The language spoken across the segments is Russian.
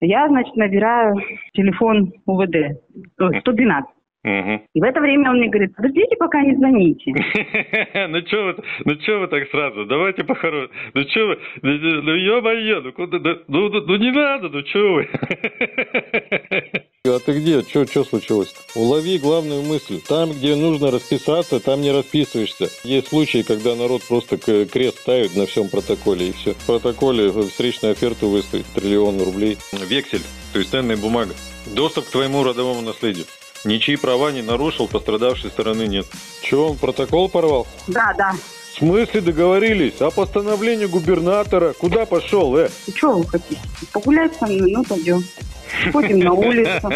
я, значит, набираю телефон УВД, 112. Угу. И в это время он мне говорит: подождите, пока не звоните. Ну что вы так сразу? Давайте по-хорошему. Ну что вы? Ну ё-моё, ну не надо, ну что вы? А ты где? Что случилось-то? Улови главную мысль. Там, где нужно расписаться, там не расписываешься. Есть случаи, когда народ просто крест ставит на всем протоколе, и все. В протоколе встречную оферту выставить, триллион рублей. Вексель, то есть ценная бумага. Доступ к твоему родовому наследию. Ничьи права не нарушил, пострадавшей стороны нет. Че, он протокол порвал? Да. В смысле договорились? А постановление губернатора? Куда пошел, Че вы хотите? Погулять со мной? Ну, пойдем. Ходим на улицу.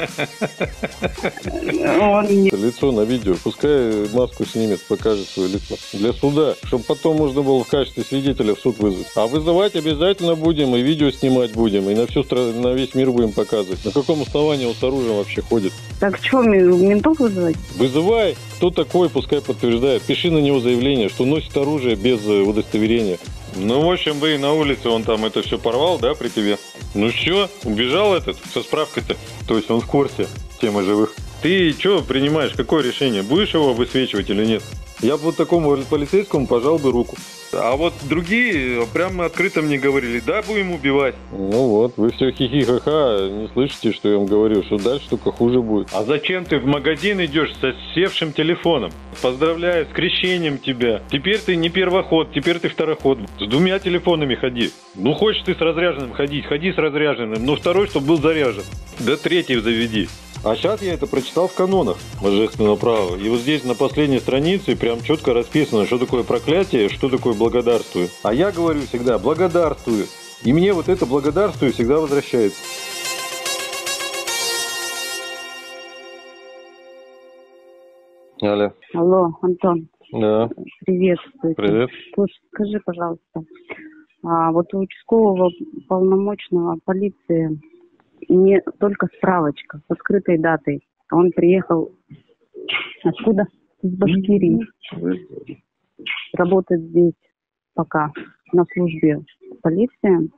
Лицо на видео. Пускай маску снимет, покажет свое лицо. Для суда, чтобы потом можно было в качестве свидетеля в суд вызвать. А вызывать обязательно будем, и видео снимать будем, и на весь мир будем показывать. На каком основании он с оружием вообще ходит? Так что, ментов вызывать? Вызывай. Кто такой, пускай подтверждает. Пиши на него заявление, что носит оружие без удостоверения. Ну, в общем, вы и на улице он там это все порвал, да, при тебе? Ну что, убежал этот со справкой-то? То есть он в курсе темы живых. Ты что принимаешь, какое решение? Будешь его высвечивать или нет? Я бы вот такому полицейскому пожал бы руку. А вот другие прямо открыто мне говорили: да, будем убивать. Ну вот, вы все хихи-ха-ха, не слышите, что я вам говорю, что дальше только хуже будет. А зачем ты в магазин идешь со севшим телефоном? Поздравляю, с крещением тебя. Теперь ты не первоход, теперь ты второход. С двумя телефонами ходи. Ну хочешь ты с разряженным ходить, ходи с разряженным, но второй, чтобы был заряжен. Да третий заведи. А сейчас я это прочитал в канонах божественного права. И вот здесь на последней странице прям четко расписано, что такое проклятие, что такое благодарствую. А я говорю всегда: благодарствую. И мне вот это благодарствую всегда возвращается. Алло. Алло, Антон. Да. Приветствую. Привет. Слушай, скажи, пожалуйста, вот у участкового полномочного полиции не только справочка со скрытой датой. Он приехал откуда? Из Башкирии. Работает здесь пока на службе полиция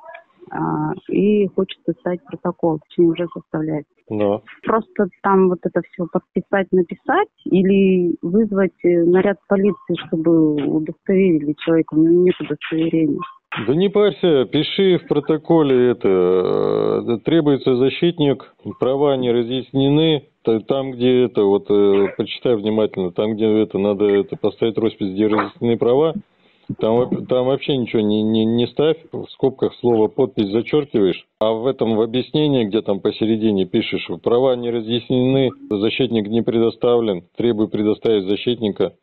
и хочет составить протокол, точнее уже составляет. Да. Просто там вот это все подписать, написать или вызвать наряд полиции, чтобы удостоверили человека. У него нет удостоверения. Да не парься, пиши в протоколе это. Требуется защитник, права не разъяснены. Там, где это, вот, почитай внимательно, там, где это, надо это, поставить роспись, где разъяснены права, там вообще ничего не ставь, в скобках слово «подпись» зачеркиваешь, а в объяснении, где там посередине пишешь: права не разъяснены, защитник не предоставлен, требую предоставить защитника,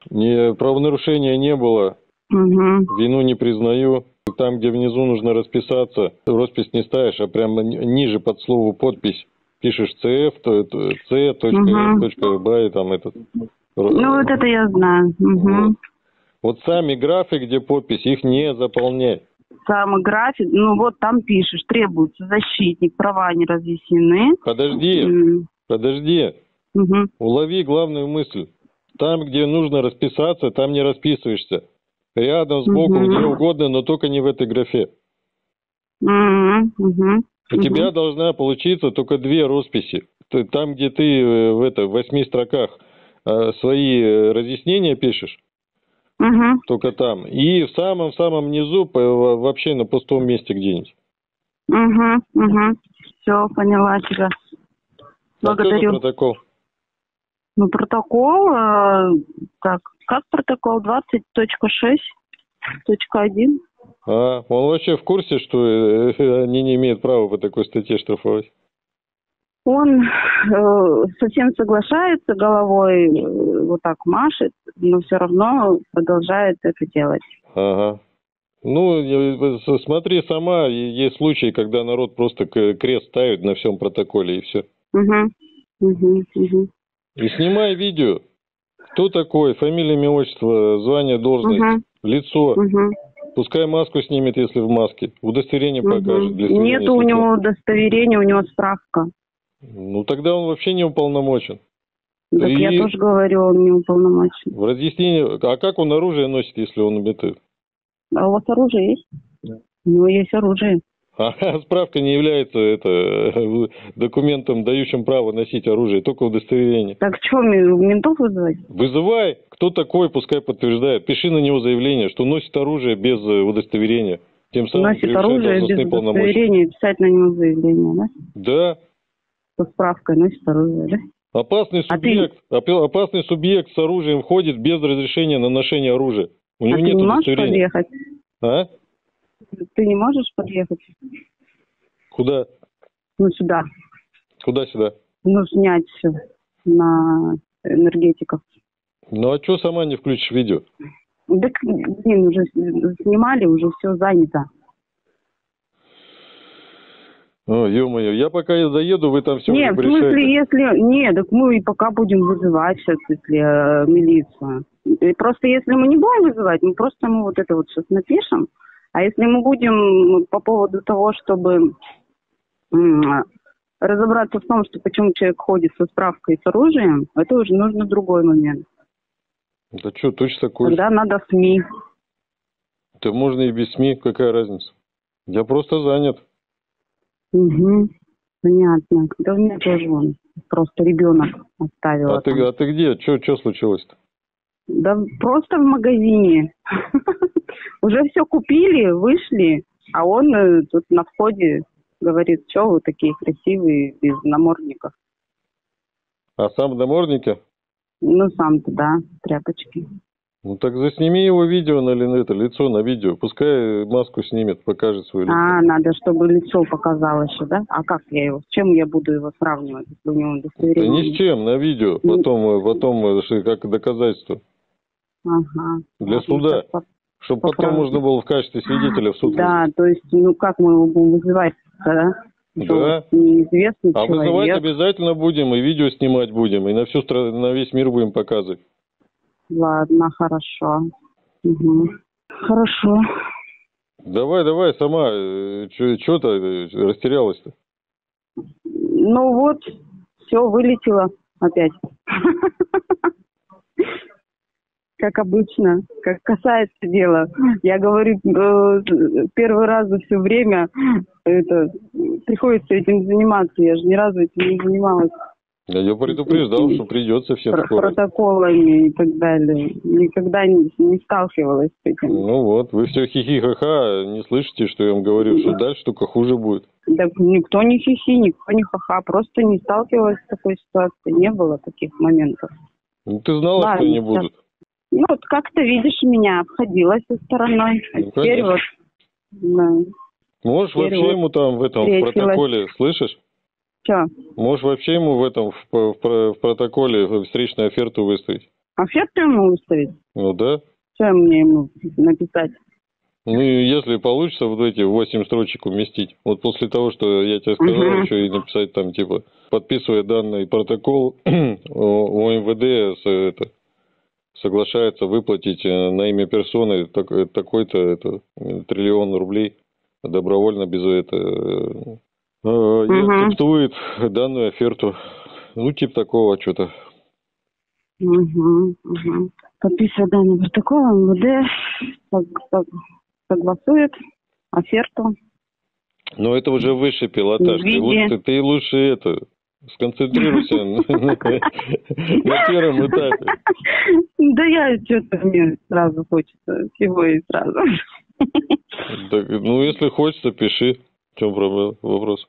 правонарушения не было, вину не признаю. Там, где внизу нужно расписаться, роспись не ставишь, а прямо ниже под слово «подпись» пишешь cf.c.b и там этот. Ну, вот это я знаю. Угу. Вот сами графы, где подпись, их не заполняй. Сам график, ну вот там пишешь: требуется защитник, права не разъяснены. Подожди. Угу. Улови главную мысль. Там, где нужно расписаться, там не расписываешься. Рядом, сбоку, где угодно, но только не в этой графе. У тебя должна получиться только две росписи. Там, где ты в 8 строках свои разъяснения пишешь, только там. И в самом-самом низу, вообще на пустом месте где-нибудь. Все, поняла тебя. Благодарю. Протокол? Ну, протокол, так, как протокол 20.6.1. А, он вообще в курсе, что они не имеют права по такой статье штрафовать? Он совсем соглашается, головой вот так машет, но все равно продолжает это делать. Ага. Ну, смотри сама, есть случаи, когда народ просто крест ставит на всем протоколе, и все. И снимай видео. Кто такой, фамилия, имя, отчество, звание, должность, лицо. Пускай маску снимет, если в маске. Удостоверение покажет. Нет у него удостоверения, у него справка. Ну тогда он вообще не уполномочен. Так я тоже говорю, он не уполномочен. В разъяснении, а как он оружие носит, если он убитый? А у вас оружие есть? Да. У него есть оружие. А справка не является документом, дающим право носить оружие, только удостоверение. Так что, ментов вызывать? Вызывай. Кто такой, пускай подтверждает. Пиши на него заявление, что носит оружие без удостоверения. Тем самым носит оружие без удостоверения, писать на него заявление, да? Да. Со справкой носит оружие, да? Опасный субъект с оружием входит без разрешения на ношение оружия. У него нет удостоверения. Подъехать? А? Ты не можешь подъехать? Куда? Ну, сюда. Куда сюда? Ну, снять на энергетиков. Ну, а что сама не включишь видео? Да, блин, уже снимали, уже все занято. О, ё-моё, я пока я заеду, вы там все не, в смысле, если... Не, так мы и пока будем вызывать сейчас, если милицию. И просто если мы не будем вызывать, мы просто вот это вот сейчас напишем. А если мы будем по поводу того, чтобы разобраться в том, что почему человек ходит со справкой и с оружием, это уже нужно другой момент. Да что, точно такое? Тогда надо СМИ. Да можно и без СМИ, какая разница? Я просто занят. Угу, понятно. Да у меня тоже вон, просто ребенок оставил. А ты где? Что случилось-то? Да просто в магазине. Уже все купили, вышли, а он тут на входе говорит, что вы такие красивые, без намордников. А сам в наморднике? Ну, сам-то, да, тряпочки. Ну, так засними его видео лицо на видео. Пускай маску снимет, покажет свое лицо. А, надо, чтобы лицо показало еще, да? А как я его? С чем я буду его сравнивать, если у него удостоверение? Да ни с чем, на видео. Потом как доказательство. Ага. Для суда. Чтобы потом можно было в качестве свидетеля в суд. Да, то есть, ну как мы его будем вызывать, да? Да. Неизвестный человек. А вызывать обязательно будем, и видео снимать будем, и на весь мир будем показывать. Ладно, хорошо. Угу. Хорошо. Давай, сама. Чего ты растерялась-то? Ну вот, все вылетело опять. Как обычно, как касается дела. Я говорю, первый раз за все время приходится этим заниматься. Я же ни разу этим не занималась. Я предупреждал, что придется все протоколами и так далее. Никогда не сталкивалась с этим. Ну вот, вы все хихи-ха-ха, не слышите, что я вам говорю, что дальше только хуже будет. Да никто не хихи, никто не ха-ха, просто не сталкивалась с такой ситуацией, не было таких моментов. Ну ты знала, что не будут. Ну вот как-то, видишь, меня обходилась со стороной, а ну, теперь вот... Да. Можешь теперь вообще вот ему там в протоколе, слышишь? Что? Можешь вообще ему в протоколе встречную оферту выставить. Оферту ему выставить? Ну да. Что мне ему написать? Ну, если получится вот эти 8 строчек уместить, вот после того, что я тебе сказал, еще и написать там, типа, подписывая данный протокол, УМВД соглашается выплатить на имя персоны такой-то триллион рублей добровольно без этого. И акцептует данную оферту. Ну, типа такого что-то. Подписывая данный протокол, МВД согласует оферту. Но это уже высший пилотаж. Ты лучше сконцентрируйся на первом этапе. Да я что-то мне сразу хочется всего и сразу. Ну, если хочется, пиши. В чем проблема? Вопрос.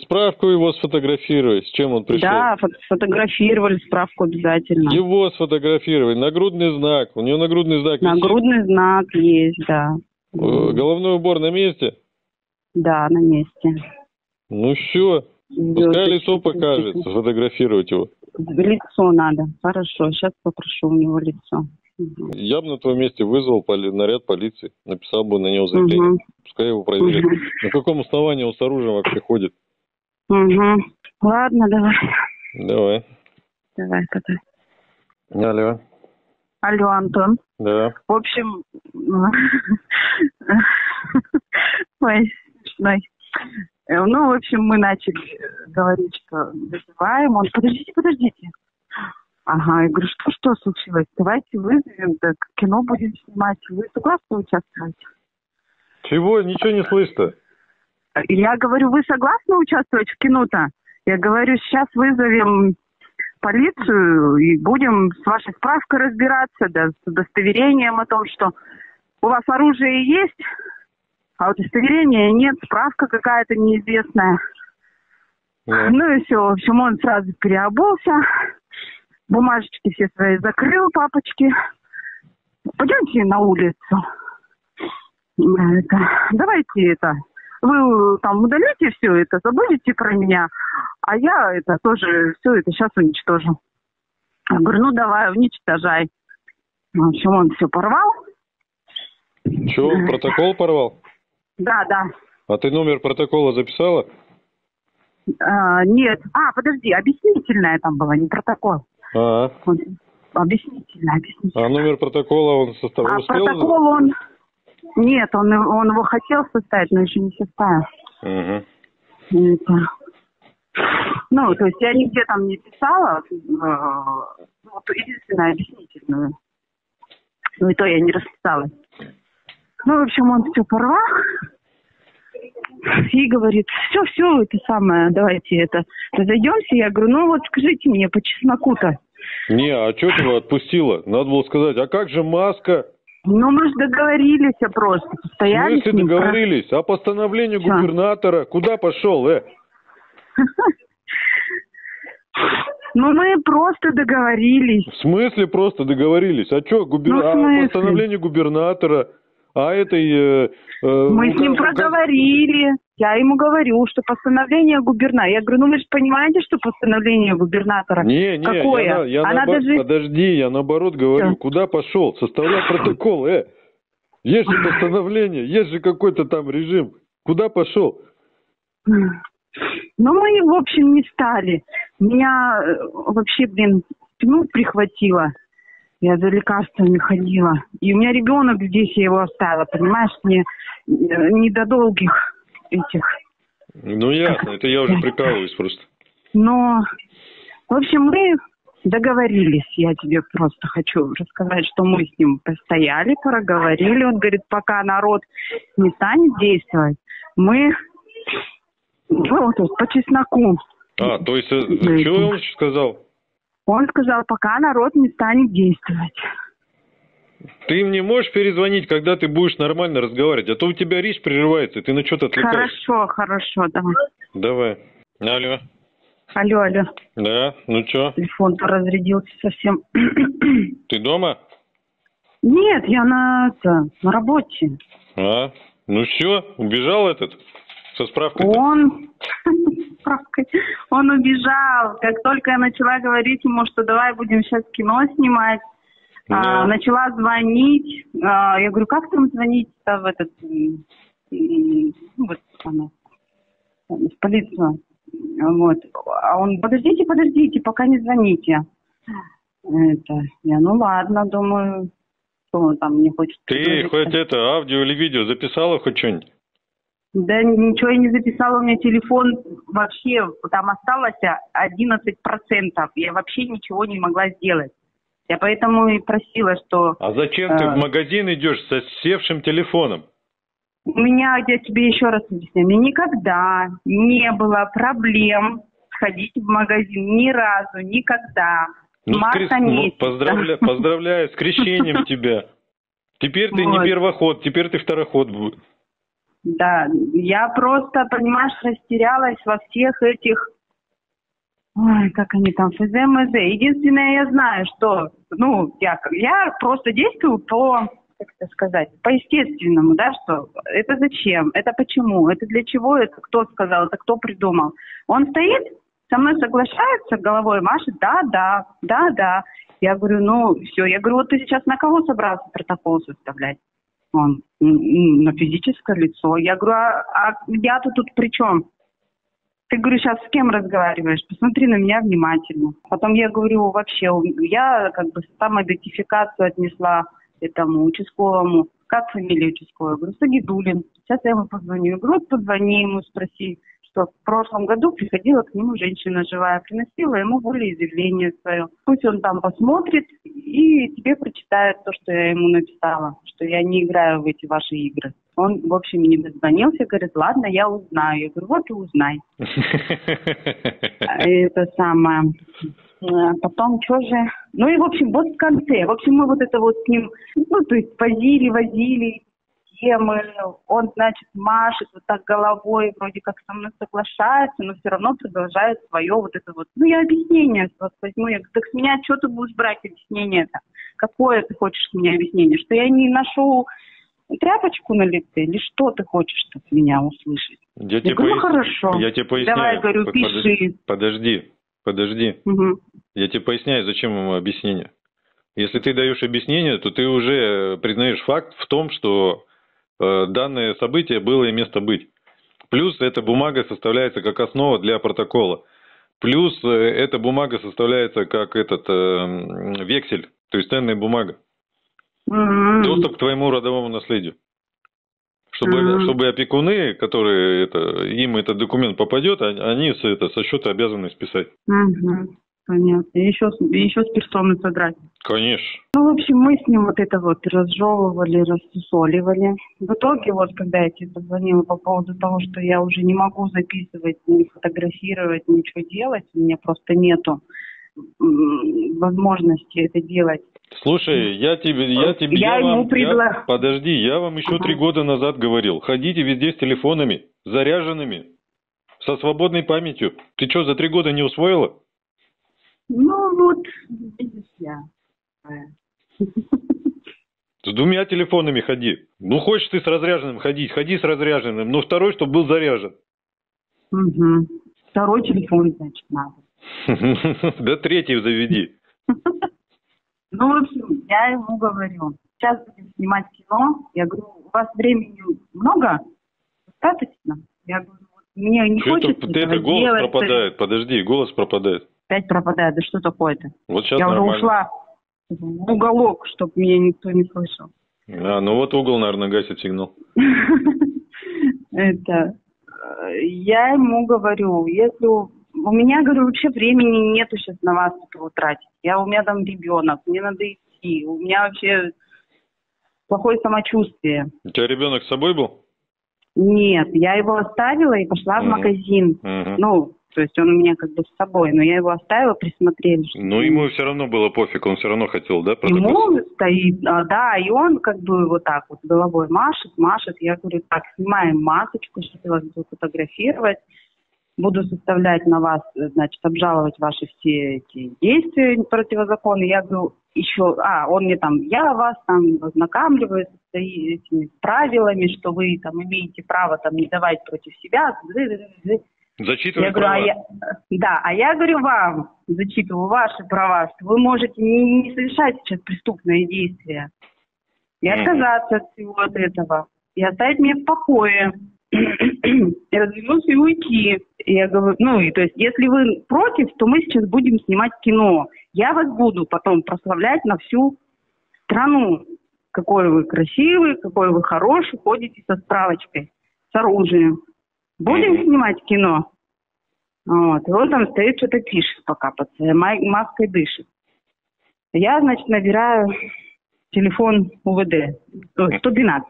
Справку его сфотографировать. С чем он пришел? Да, сфотографировали справку обязательно. Его сфотографировали. Нагрудный знак. У него нагрудный знак есть. Нагрудный знак есть, да. Головной убор на месте? Да, на месте. Ну все. Пускай лицо покажет, сфотографировать его. Лицо надо. Хорошо, сейчас попрошу у него лицо. Я бы на твоем месте вызвал наряд полиции, написал бы на него заявление. Пускай его проверят. На каком основании он с оружием вообще ходит? Ладно, давай. Давай, пока. Алло. Алло, Антон. Да. В общем, мы начали говорить, что вызываем. Он, подождите. Ага, я говорю, что случилось? Давайте вызовем, так кино будем снимать. Вы согласны участвовать? Чего? Ничего не слышно. Я говорю, вы согласны участвовать в кино-то? Я говорю, сейчас вызовем полицию и будем с вашей справкой разбираться, да, с удостоверением о том, что у вас оружие есть, а удостоверения нет, справка какая-то неизвестная. Yeah. Ну и все, в общем, он сразу переобулся, бумажечки все свои закрыл, папочки. Пойдемте на улицу. Давайте это... Вы там удалите все это, забудете про меня, а я это тоже все это сейчас уничтожу. Я говорю, ну давай, уничтожай. В общем, он все порвал. Чего, протокол порвал? Да, да. А ты номер протокола записала? Нет. А, подожди, объяснительная там была, не протокол. А-а. Объяснительная, объяснительная. А номер протокола он составил? А протокол он... Нет, он его хотел составить, но еще не составил. Uh-huh. Ну, то есть я нигде там не писала, вот единственное, объяснительную. Ну, и то я не расписалась. Ну, в общем, он все порвал и говорит, все, это самое, давайте это, разойдемся. Я говорю, ну вот скажите мне по чесноку-то. Не, а что ты его отпустила? Надо было сказать, а как же маска? Ну, мы же договорились просто. Постоянно. Ну, если договорились, а постановление губернатора куда пошел, Ну, мы просто договорились. В смысле просто договорились? А что, постановление губернатора, а этой... Мы с ним проговорили. Я ему говорю, что постановление губернатора... Я говорю, ну вы же понимаете, что постановление губернатора... Не, какое? Подожди, я наоборот говорю, что? Куда пошел? Составляй протокол, Есть же постановление, есть же какой-то там режим. Куда пошел? Ну мы, в общем, не стали. Меня вообще, спину прихватило. Я за лекарствами ходила. И у меня ребенок здесь, я его оставила, понимаешь? Мне не до долгих... этих. Ну, ясно. Это я уже прикалываюсь просто. Но, в общем, мы договорились. Я тебе просто хочу рассказать, что мы с ним постояли, проговорили. Он говорит, пока народ не станет действовать, мы, ну, то есть по чесноку. А, то есть, что он сказал? Он сказал, пока народ не станет действовать. Ты им не можешь перезвонить, когда ты будешь нормально разговаривать, а то у тебя речь прерывается, и ты на что-то отвлекаешься. Хорошо, давай. Давай. Алло. Алло. Да, ну что? Телефон-то разрядился совсем. Ты дома? Нет, я на работе. А, ну все, убежал этот со справкой? Он убежал, как только я начала говорить ему, что давай будем сейчас кино снимать. Да. Начала звонить. Я говорю, как там звонить-то в этот... в полицию. Вот. А он, подождите, пока не звоните. Я, ну ладно, думаю, что он там мне хочет... Ты хоть аудио или видео записала хоть что-нибудь? Да ничего я не записала, у меня телефон вообще... Там осталось 11%. Я вообще ничего не могла сделать. Я поэтому и просила, что... А зачем ты в магазин идешь со севшим телефоном? У меня, я тебе еще раз объясняю, у меня никогда не было проблем сходить в магазин. Ни разу, никогда. Ну, поздравляю с крещением тебя. Теперь ты не первоход, теперь ты второход будет. Да, я просто, понимаешь, растерялась во всех этих... Ой, как они там, ФЗМЗ. Единственное, я знаю, что, ну, я просто действую по, как это сказать, по естественному, да, что это зачем, это почему, это для чего, это кто сказал, это кто придумал. Он стоит, со мной соглашается, головой машет, да. Я говорю, ну, все, я говорю, вот ты сейчас на кого собрался протокол составлять? Он, на физическое лицо. Я говорю, а я-то тут при чем? Ты, говорю, сейчас с кем разговариваешь? Посмотри на меня внимательно. Потом я говорю, вообще, я как бы самоидентификацию отнесла этому участковому. Как фамилия участкового? Я говорю, Сагидуллин. Сейчас я ему позвоню. Я говорю, позвони ему, спроси, что в прошлом году приходила к нему женщина живая, приносила ему волеизъявление свое. Пусть он там посмотрит и тебе прочитает то, что я ему написала, что я не играю в эти ваши игры. Он, в общем, не дозвонился, говорит, ладно, я узнаю. Я говорю, вот и узнай. Это самое. Потом что же... Ну и, в общем, вот в конце. В общем, мы вот это вот с ним, ну, то есть возили, темы. Он, значит, машет вот так головой, вроде как со мной соглашается, но все равно продолжает свое вот это вот... Ну, я объяснение возьму. Я говорю, так с меня что ты будешь брать объяснение-то? Какое ты хочешь с меня объяснение? Что я не ношу... тряпочку на лице, или что ты хочешь от меня услышать? Я говорю, хорошо, я тебе поясняю. Давай, говорю, пиши. Подожди. Угу. Я тебе поясняю, зачем ему объяснение. Если ты даешь объяснение, то ты уже признаешь факт в том, что данное событие было и место быть. Плюс эта бумага составляется как основа для протокола. Плюс эта бумага составляется как этот вексель, то есть ценная бумага. Доступ к твоему родовому наследию. Чтобы опекуны, которые им этот документ попадет, они со счета обязаны списать. Понятно. Еще с персоны содрать. Конечно. Ну, в общем, мы с ним вот это вот разжевывали, рассусоливали. В итоге, вот, когда я тебе позвонила по поводу того, что я уже не могу записывать, не фотографировать, ничего делать, у меня просто нету возможности это делать. Слушай, я вам еще 3 года назад говорил, ходите везде с телефонами, заряженными, со свободной памятью. Ты что, за 3 года не усвоила? Ну вот, видишь, я. С 2 телефонами ходи. Ну хочешь ты с разряженным ходить, ходи с разряженным, но 2-й, чтобы был заряжен. Угу. 2-й телефон, значит, надо. Да 3-й заведи. Ну, в общем, я ему говорю, сейчас будем снимать кино. Я говорю, у вас времени много? Достаточно? Я говорю, вот, мне не хочется этого делать. Голос пропадает, подожди, голос пропадает. Опять пропадает, да что такое-то? Вот сейчас я нормально. Уже ушла в уголок, чтобы меня никто не слышал. А, ну вот угол, наверное, гасит сигнал. Я ему говорю, если... У меня, говорю, вообще времени нету сейчас на вас этого тратить. У меня там ребенок, мне надо идти. У меня вообще плохое самочувствие. У тебя ребенок с собой был? Нет, я его оставила и пошла в магазин. Ну, то есть он у меня как бы с собой, но я его оставила, присмотрели. Ну, ему все равно было пофиг, он все равно хотел, да? Ему стоит, да, и он как бы вот так вот головой машет. Я говорю, так, снимаем масочку, сейчас я вас буду фотографировать. Буду составлять на вас, значит, обжаловать ваши все эти действия противозаконные. Я говорю, еще, он мне там, я вас там ознакомливаю с этими правилами, что вы там имеете право там не давать против себя. Зачитываю я права. Говорю, я говорю вам, зачитываю ваши права, что вы можете не совершать сейчас преступные действия и отказаться от всего от этого, и оставить меня в покое. И развернуться и уйти. Я говорю, ну, и то есть, если вы против, то мы сейчас будем снимать кино. Я вас буду потом прославлять на всю страну. Какой вы красивый, какой вы хороший, ходите со справочкой, с оружием. Будем снимать кино. Вот. И он там стоит, что-то пишет пока, под маской дышит. Я, значит, набираю телефон УВД, 112.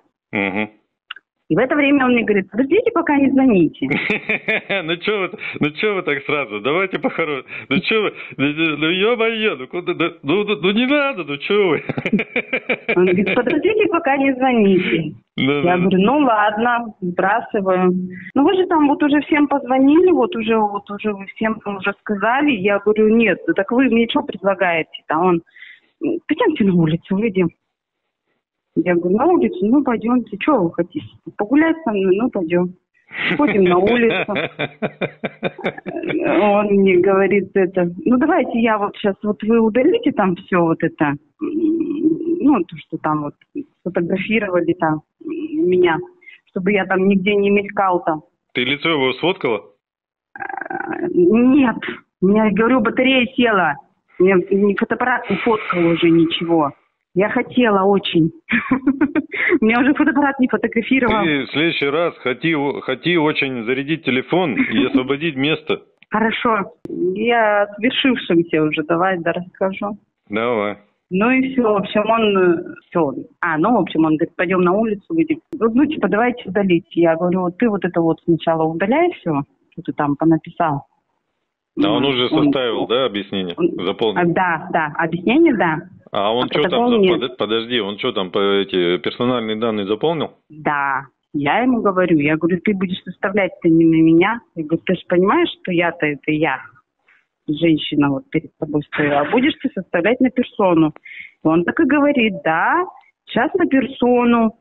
И в это время он мне говорит, подождите, пока не звоните. Ну что вы так сразу? Давайте по-хорошему. Ну что вы? Ну ё-моё, ну не надо, ну что вы? Он говорит, подождите, пока не звоните. Я говорю, ну ладно, сбрасываю. Ну вы же там вот уже всем позвонили, вот уже вы всем уже сказали. Я говорю, нет, так вы мне что предлагаете-то? Он, пойдемте на улицу, выйдем. Я говорю, на улицу, ну пойдемте, что вы хотите? Погулять со мной, ну пойдем. Ходим на улицу. Он мне говорит ну давайте я вот сейчас, вот вы удалите там все вот это, ну то, что там вот сфотографировали там меня, чтобы я там нигде не мелькал там. Ты лицо его сфоткала? Нет, я говорю, батарея села, я ни фотоаппарат не фоткал уже ничего. Я хотела очень. Меня уже фотоаппарат не фотографировал. Ты в следующий раз хоти очень зарядить телефон и освободить место. Хорошо. Я о свершившемся уже давай расскажу. Давай. Ну и все, в общем, он все. Он говорит, пойдем на улицу, выйдем. Ну, типа, давайте удалить. Я говорю, ты вот это вот сначала удаляй все, что ты там понаписал. Да, он уже составил, да, объяснение? Заполнил? Да, объяснение, да. А он что там, подожди, он что там, эти персональные данные заполнил? Да, я ему говорю, я говорю, ты будешь составлять-то не на меня. Я говорю, ты же понимаешь, что я-то это я, женщина вот перед тобой стою, а будешь ты составлять на персону. Он так и говорит, да, сейчас на персону,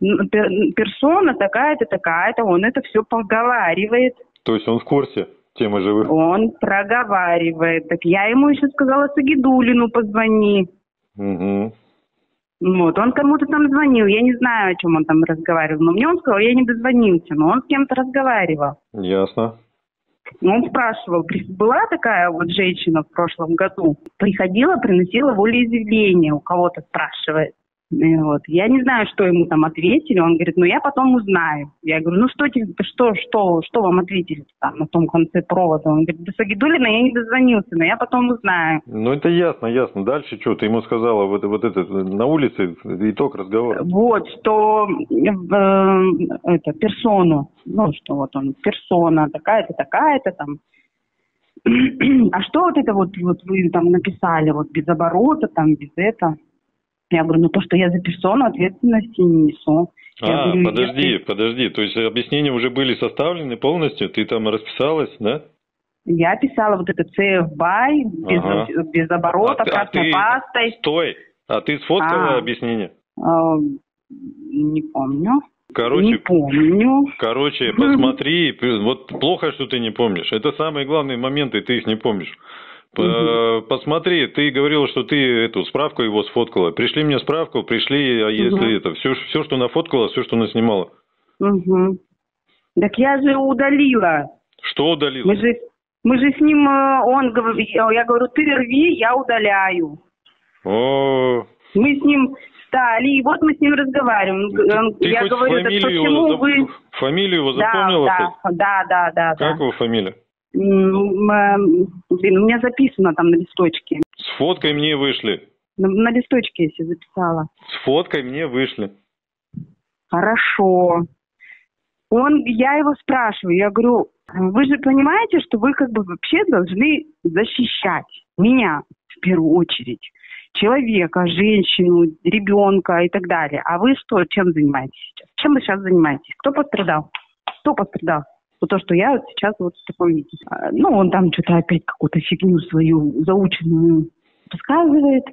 персона такая-то, такая-то, он это все проговаривает. То есть он в курсе? Темы живых. Он проговаривает. Так я ему еще сказала, Сагидуллину позвони. Угу. Вот, он кому-то там звонил. Я не знаю, о чем он там разговаривал. Но мне он сказал, я не дозвонился. Но он с кем-то разговаривал. Ясно. Он спрашивал, была такая вот женщина в прошлом году. Приходила, приносила волеизъявление. У кого-то спрашивает. Вот. Я не знаю, что ему там ответили. Он говорит, ну я потом узнаю. Я говорю, ну что вам ответили там на том конце провода? Он говорит, до Сагидуллина я не дозвонился, но я потом узнаю. Ну это ясно. Дальше что ты ему сказала? Вот это на улице итог разговора. Вот, что это персону, ну что вот он, персона такая-то, такая-то там. А что вот это вот вы там написали, вот без оборота, там без этого? Я говорю, ну то, что я за персону, ответственности не несу. Подожди, то есть объяснения уже были составлены полностью? Ты там расписалась, да? Я писала вот это CFBY, без оборота, красной пастой. Стой, а ты сфоткала объяснение? Не помню. Короче, не помню. Короче, посмотри, вот плохо, что ты не помнишь. Это самые главные моменты, ты их не помнишь. Посмотри, ты говорила, что ты эту справку его сфоткала. Пришли мне справку, все, что нафоткала, все, что наснимала. Угу. Так я же удалила. Что удалила? Мы же с ним, я говорю, ты рви, я удаляю. О-о-о. Мы с ним стали, и вот мы с ним разговариваем. Ты я говорю, так почему вы... Фамилию его запомнила? Да. Как его фамилия? Блин, у меня записано там на листочке. С фоткой мне вышли. На листочке я себе записала. С фоткой мне вышли. Хорошо. Я его спрашиваю, я говорю, вы же понимаете, что вы как бы вообще должны защищать меня в первую очередь. Человека, женщину, ребенка и так далее. А вы что, чем занимаетесь сейчас? Чем вы сейчас занимаетесь? Кто пострадал? Вот то, что я вот сейчас вот в таком виде. Ну, он там что-то опять какую-то фигню свою заученную рассказывает.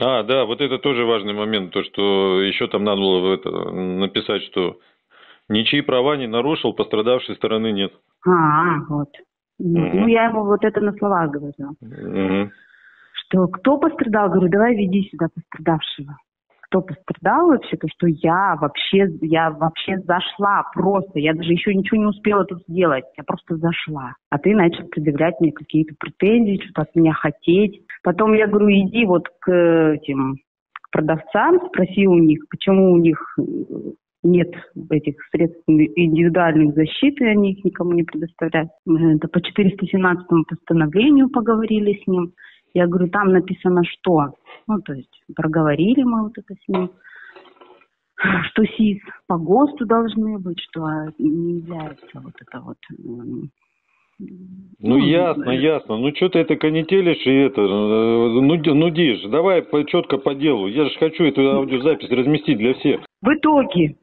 Да, вот это тоже важный момент, то, что еще там надо было написать, что ничьи права не нарушил, пострадавшей стороны нет. Вот. Угу. Ну, я ему вот это на словах говорила. Угу. Что кто пострадал, говорю, давай веди сюда пострадавшего. Кто пострадал вообще, то что я вообще зашла просто, я даже еще ничего не успела тут сделать, я просто зашла. А ты начал предъявлять мне какие-то претензии, что-то от меня хотеть. Потом я говорю, иди вот к этим продавцам, спроси у них, почему у них нет этих средств индивидуальных защиты, они их никому не предоставляют. Это по 417-му постановлению поговорили с ним. Я говорю, там написано что? Ну, то есть, проговорили мы вот это с ним, что СИЗ по ГОСТу должны быть, что не является вот это вот. Ну, ясно. Ну, что ты это конетелишь и это, нудишь. Давай четко по делу. Я же хочу эту аудиозапись разместить для всех. В итоге.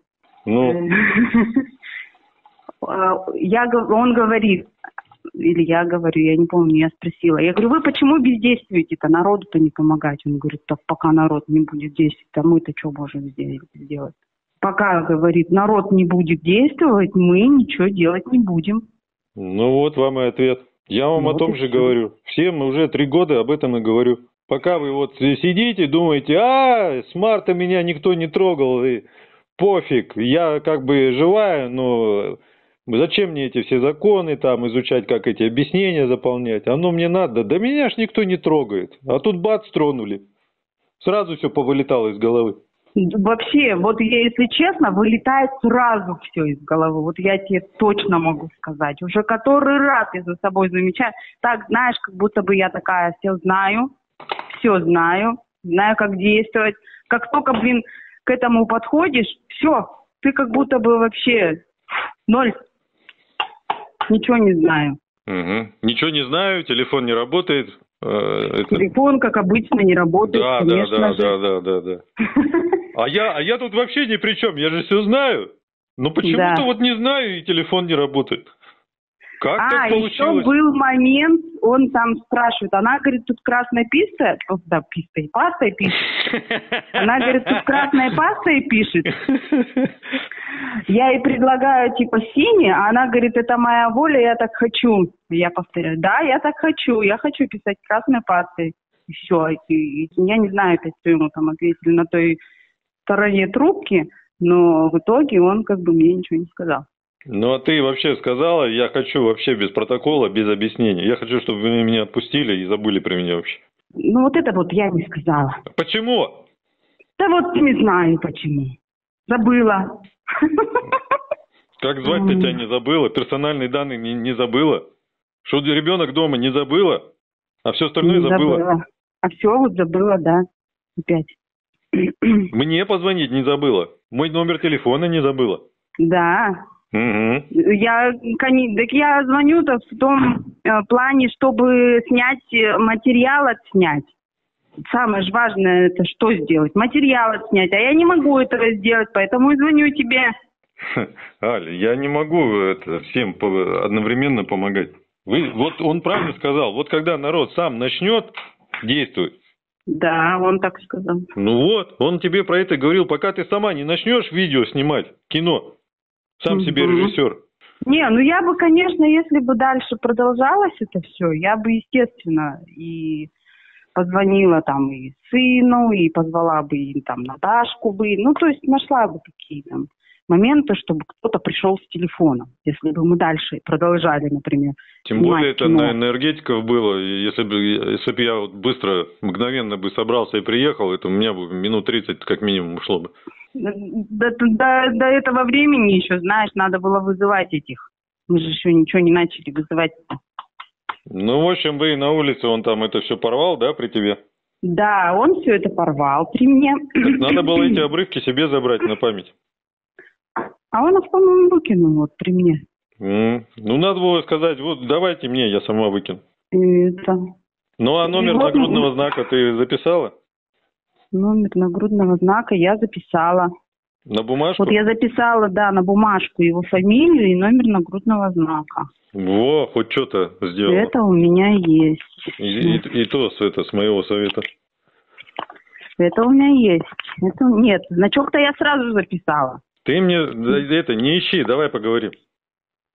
Ну. Он говорит... Или я говорю, я не помню, я спросила. Я говорю, вы почему бездействуете-то? Народу-то не помогать. Он говорит, так пока народ не будет действовать, а мы-то что можем сделать? Пока, говорит, народ не будет действовать, мы ничего делать не будем. Ну вот вам и ответ. Я вам вот о том же говорю. Всем уже 3 года об этом и говорю. Пока вы вот сидите, думаете, с марта меня никто не трогал, и пофиг, я как бы живая, но... Зачем мне эти все законы там изучать, как эти объяснения заполнять? Оно мне надо. Да меня ж никто не трогает. А тут бац, тронули. Сразу все повылетало из головы. Вообще, вот я, если честно, вылетает сразу все из головы. Вот я тебе точно могу сказать. Уже который раз я за собой замечаю. Так, знаешь, как будто бы я такая, все знаю. знаю, как действовать. Как только, блин, к этому подходишь, все, ты как будто бы вообще ноль. Ничего не знаю. Угу. Ничего не знаю, телефон не работает. Телефон, как обычно, не работает. Да, конечно, да. А я тут вообще ни при чем, я же все знаю. Но почему-то вот не знаю, и телефон не работает. Как так получилось? А, еще был момент, он там спрашивает, она говорит, тут красная пицца, да, паста пишет. Она говорит, тут красная паста и пишет. Я ей предлагаю, типа, синяя, а она говорит, это моя воля, я так хочу. Я повторяю, да, я так хочу, писать красной пастой. И все, я не знаю, опять, что ему там ответили на той стороне трубки, но в итоге он как бы мне ничего не сказал. Ну, а ты вообще сказала, я хочу вообще без протокола, без объяснений. Я хочу, чтобы вы меня отпустили и забыли про меня вообще. Ну, вот это вот я не сказала. Почему? Да вот не знаю почему. Забыла. Как звать-то тебя не забыла? Персональные данные не забыла? Что ребенок дома не забыла? А все остальное забыла? А все вот забыла, да. Опять. Мне позвонить не забыла? Мой номер телефона не забыла? Да. Угу. Я звоню-то в том плане, чтобы снять материал, отснять. Самое же важное, это что сделать? Материал отснять. А я не могу этого сделать, поэтому и звоню тебе. Аля, я не могу всем одновременно помогать. Вот он правильно сказал, вот когда народ сам начнет действовать. Да, он так сказал. Ну вот, он тебе про это говорил, пока ты сама не начнешь видео снимать, кино. Сам себе режиссер. Не, ну я бы, конечно, если бы дальше продолжалось это все, я бы, естественно, и позвонила там и сыну, и позвала бы и, там Наташку бы, ну то есть нашла бы такие там моменты, чтобы кто-то пришел с телефоном, если бы мы дальше продолжали, например. Тем более это кино. На энергетиков было, если бы я вот быстро, мгновенно бы собрался и приехал, это у меня бы минут 30 как минимум ушло бы. До этого времени еще, знаешь, надо было вызывать этих. Мы же еще ничего не начали вызывать. Ну, в общем, вы и на улице, он там это все порвал, да, при тебе? Да, он все это порвал при мне. Так надо было эти обрывки себе забрать на память. А он их, по-моему, выкинул вот при мне. Ну, надо было сказать, вот давайте мне, я сама выкину. Это... Ну, а номер нагрудного знака ты записала? Номер нагрудного знака я записала. На бумажку? Вот я записала, да, на бумажку его фамилию и номер нагрудного знака. Во, хоть что-то сделала. Это у меня есть. И то это, с моего совета. Это у меня есть. Это, нет, значок-то я сразу записала. Ты мне это не ищи, давай поговорим.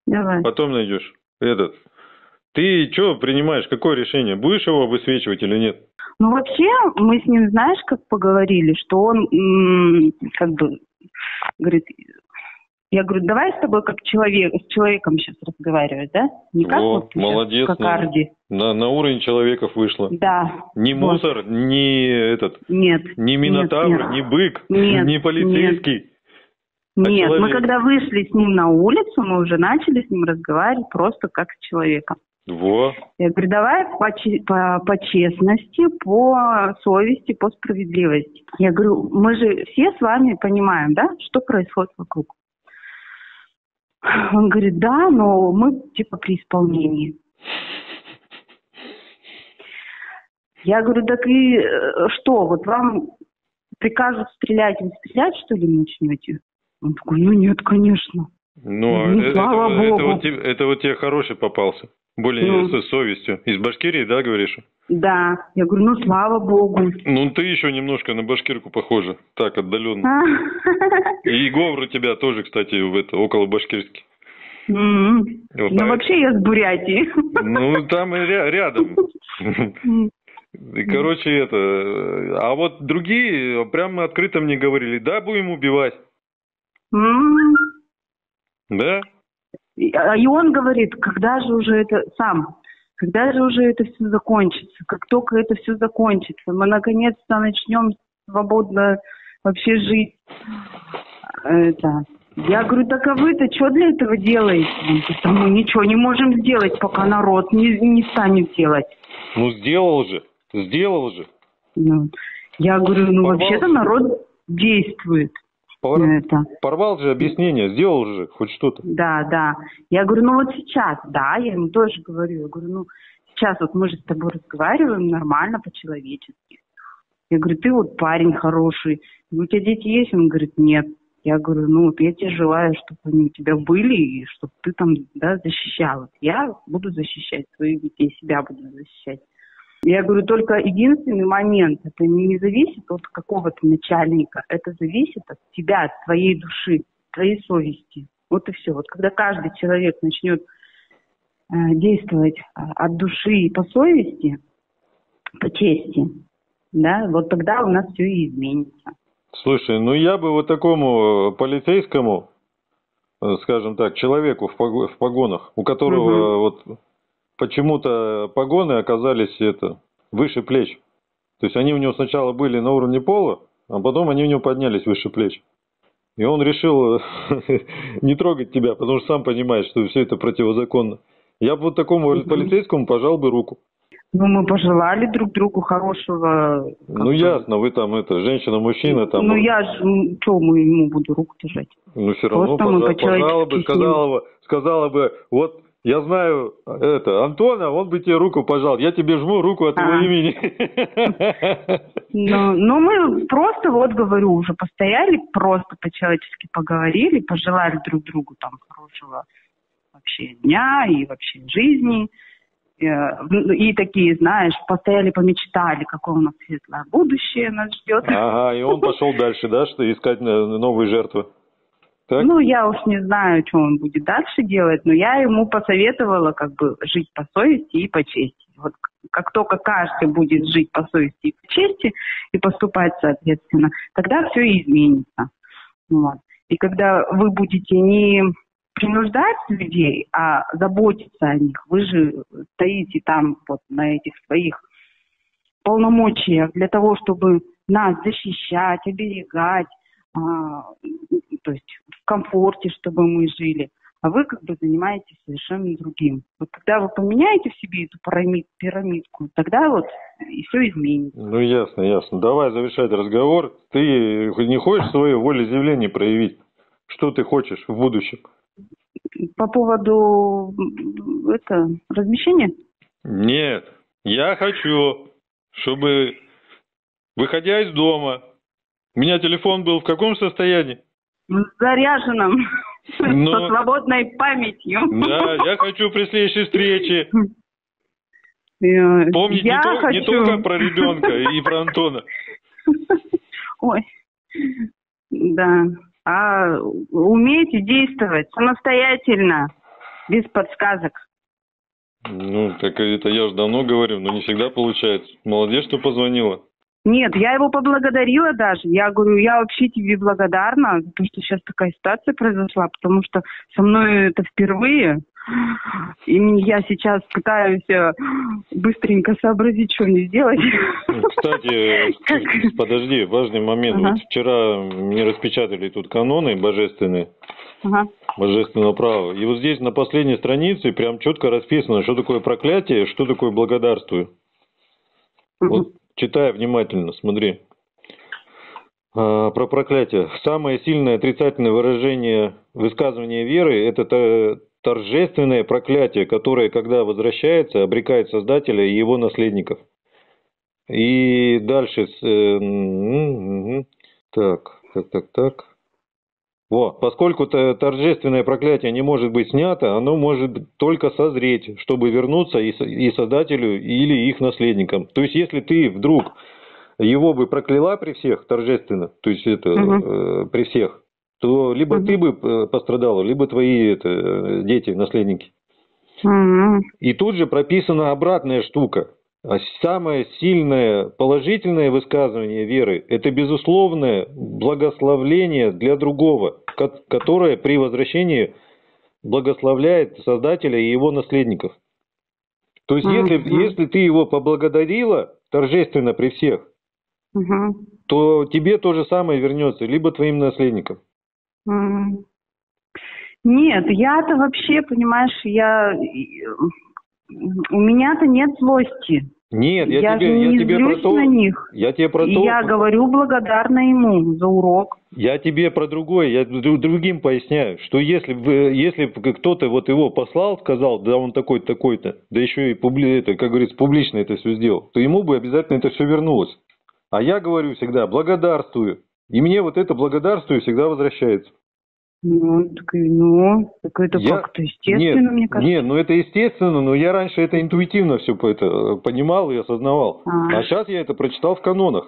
Давай. Потом найдешь этот. Ты что принимаешь, какое решение? Будешь его высвечивать или нет? Ну, вообще, мы с ним, знаешь, как поговорили, что он, как бы, говорит, я говорю, давай с тобой как человек, с человеком сейчас разговаривать, да? Не как вот ты молодец, сейчас, как Арди. На уровень человеков вышло. Да. Не мусор, не этот, нет, не минотавр, нет, не бык, нет, не полицейский. Нет, мы когда вышли с ним на улицу, мы уже начали с ним разговаривать просто как с человеком. Во. Я говорю, давай по честности, по совести, по справедливости. Я говорю, мы же все с вами понимаем, да, что происходит вокруг. Он говорит, да, но мы типа при исполнении. Я говорю, так и что, вот вам прикажут стрелять, вы стрелять, что ли, начнете? Он такой, ну нет, конечно. Ну, слава богу. Это вот тебе хороший попался. Более с совестью. Из Башкирии, да, говоришь? Да. Я говорю, ну, слава богу. Ну, ты еще немножко на башкирку похожа. Так, отдаленно. И говор у тебя тоже, кстати, около башкирский. Ну, вообще я с Бурятии. Ну, там и рядом. Короче, А вот другие прямо открыто мне говорили, да, будем убивать. Да? И он говорит, когда же уже это все закончится, как только это все закончится, мы наконец-то начнем свободно вообще жить. Я говорю, так а вы-то что для этого делаете? Мы ничего не можем сделать, пока народ не станет делать. Ну, сделал же. Я говорю, ну вообще-то народ действует. Порвал же объяснение, сделал же хоть что-то. Да, да. Я говорю, ну вот сейчас, да, я ему тоже говорю. Я говорю, ну сейчас вот мы же с тобой разговариваем нормально, по-человечески. Я говорю, ты вот парень хороший, у тебя дети есть? Он говорит, нет. Я говорю, ну вот я тебе желаю, чтобы они у тебя были, и чтобы ты там, да, защищала. Я буду защищать своих детей, себя буду защищать. Я говорю, только единственный момент, это не зависит от какого-то начальника, это зависит от тебя, от твоей души, твоей совести. Вот и все. Вот когда каждый человек начнет действовать от души и по совести, по чести, да, вот тогда у нас все и изменится. Слушай, ну я бы вот такому полицейскому, скажем так, человеку в погонах, у которого вот... Почему-то погоны оказались выше плеч. То есть они у него сначала были на уровне пола, а потом они у него поднялись выше плеч. И он решил не трогать тебя, потому что сам понимает, что все это противозаконно. Я бы вот такому полицейскому пожал бы руку. Ну, мы пожелали друг другу хорошего... Ну, ясно, вы там, женщина-мужчина там... Ну, я же, что, мы ему буду руку держать? Ну, все равно пожала бы, сказала бы, вот... Я знаю Антона, он бы тебе руку пожал. Я тебе жму руку от его имени. Ну, мы просто, вот говорю, уже постояли, просто по-человечески поговорили, пожелали друг другу там хорошего вообще дня и вообще жизни. И такие, знаешь, постояли, помечтали, какое у нас светлое будущее нас ждет. Ага, и он пошел дальше, да, что искать новые жертвы. Так? Ну, я уж не знаю, что он будет дальше делать, но я ему посоветовала как бы жить по совести и по чести. Вот как только каждый будет жить по совести и по чести и поступать соответственно, тогда все и изменится. Вот. И когда вы будете не принуждать людей, а заботиться о них, вы же стоите там вот на этих своих полномочиях для того, чтобы нас защищать, оберегать, то есть в комфорте, чтобы мы жили, а вы как бы занимаетесь совершенно другим. Вот когда вы поменяете в себе эту пирамидку, тогда вот и все изменится. Ну ясно, ясно. Давай завершать разговор. Ты не хочешь своей волеизъявления проявить? Что ты хочешь в будущем? По поводу размещения? Нет, я хочу, чтобы, выходя из дома, у меня телефон был в каком состоянии? Заряженным, со свободной памятью. Да, я хочу при следующей встрече помнить не только про ребенка и про Антона. Ой, да. А умейте действовать самостоятельно, без подсказок. Ну, так это я уже давно говорю, но не всегда получается. Молодец, что позвонила. Нет, я его поблагодарила даже. Я говорю, я вообще тебе благодарна, потому что сейчас такая ситуация произошла, потому что со мной это впервые. И я сейчас пытаюсь быстренько сообразить, что мне сделать. Кстати, подожди, важный момент. Вот вчера мне распечатали тут каноны божественные, божественного права. И вот здесь на последней странице прям четко расписано, что такое проклятие, что такое благодарствую. Вот. Читай внимательно, смотри. Про проклятие. Самое сильное отрицательное высказывание веры – это торжественное проклятие, которое, когда возвращается, обрекает Создателя и его наследников. И дальше. Так. Вот. Поскольку торжественное проклятие не может быть снято, оно может только созреть, чтобы вернуться и создателю, или их наследникам. То есть, если ты вдруг его бы прокляла при всех торжественно, то есть при всех, то либо ты бы пострадала, либо твои дети, наследники. И тут же прописана обратная штука. Самое сильное положительное высказывание веры – это безусловное благословление для другого, которое при возвращении благословляет Создателя и его наследников. То есть, если ты его поблагодарила торжественно при всех, то тебе то же самое вернется, либо твоим наследникам. Нет, я-то вообще, понимаешь, у меня-то нет злости. Нет, я тебе про то. Я говорю благодарна ему за урок. Я тебе про другое, я другим поясняю, что если кто-то вот его послал, сказал, да он такой-то, такой-то, да еще и как говорится, публично это все сделал, то ему бы обязательно это все вернулось. А я говорю всегда благодарствую. И мне вот это благодарствую всегда возвращается. Ну, так это как-то естественно, мне кажется. Нет, ну это естественно, но я раньше это интуитивно все понимал и осознавал. А сейчас я это прочитал в канонах.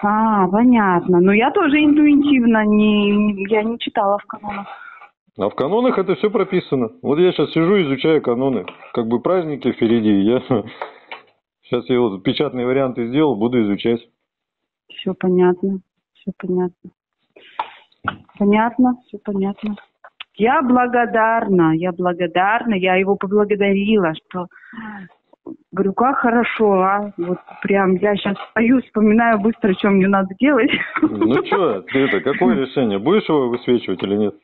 Понятно. Но я тоже интуитивно, я не читала в канонах. А в канонах это все прописано. Вот я сейчас сижу, изучаю каноны. Как бы праздники впереди. Сейчас я вот печатные варианты сделал, буду изучать. Все понятно. Понятно, все понятно. Я благодарна, я его поблагодарила, что... Говорю, как хорошо, вот прям я сейчас стою, вспоминаю быстро, что мне надо делать. Ну что, ты какое решение? Будешь его высвечивать или нет?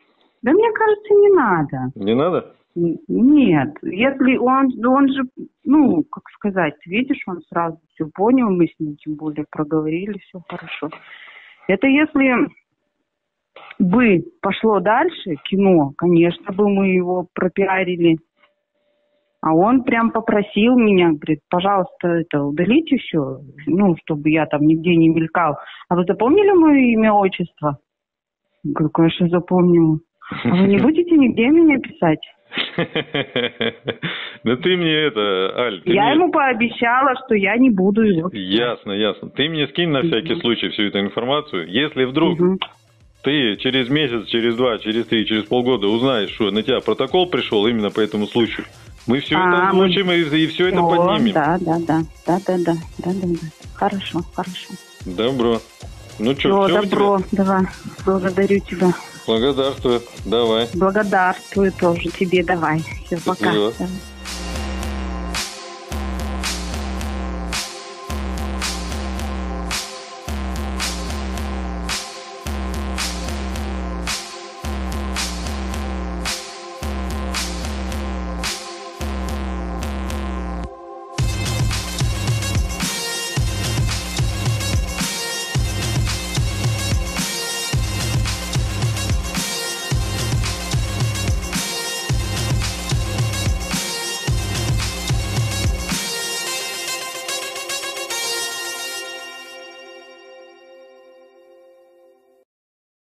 Да мне кажется, не надо. Не надо? Нет, если он же, ну, как сказать, видишь, он сразу все понял, мы с ним тем более проговорили, все хорошо. Это если... бы пошло дальше кино, конечно бы мы его пропиарили. А он прям попросил меня, говорит, пожалуйста, это удалить еще, ну, чтобы я там нигде не мелькал. А вы запомнили мое имя, отчество? Я говорю, конечно, запомнила. А вы не будете нигде меня писать? Да ты мне Аль... Я ему пообещала, что я не буду его писать. Ясно. Ты мне скинь на всякий случай всю эту информацию. Если вдруг... ты через месяц, через два, через три, через полгода узнаешь, что на тебя протокол пришел именно по этому случаю. Мы все это изучим и все это поднимем. Да. Хорошо. Добро. Ну что, все добро, давай. Благодарю тебя. Благодарствую, давай. Благодарствую тоже тебе, давай. Все, пока.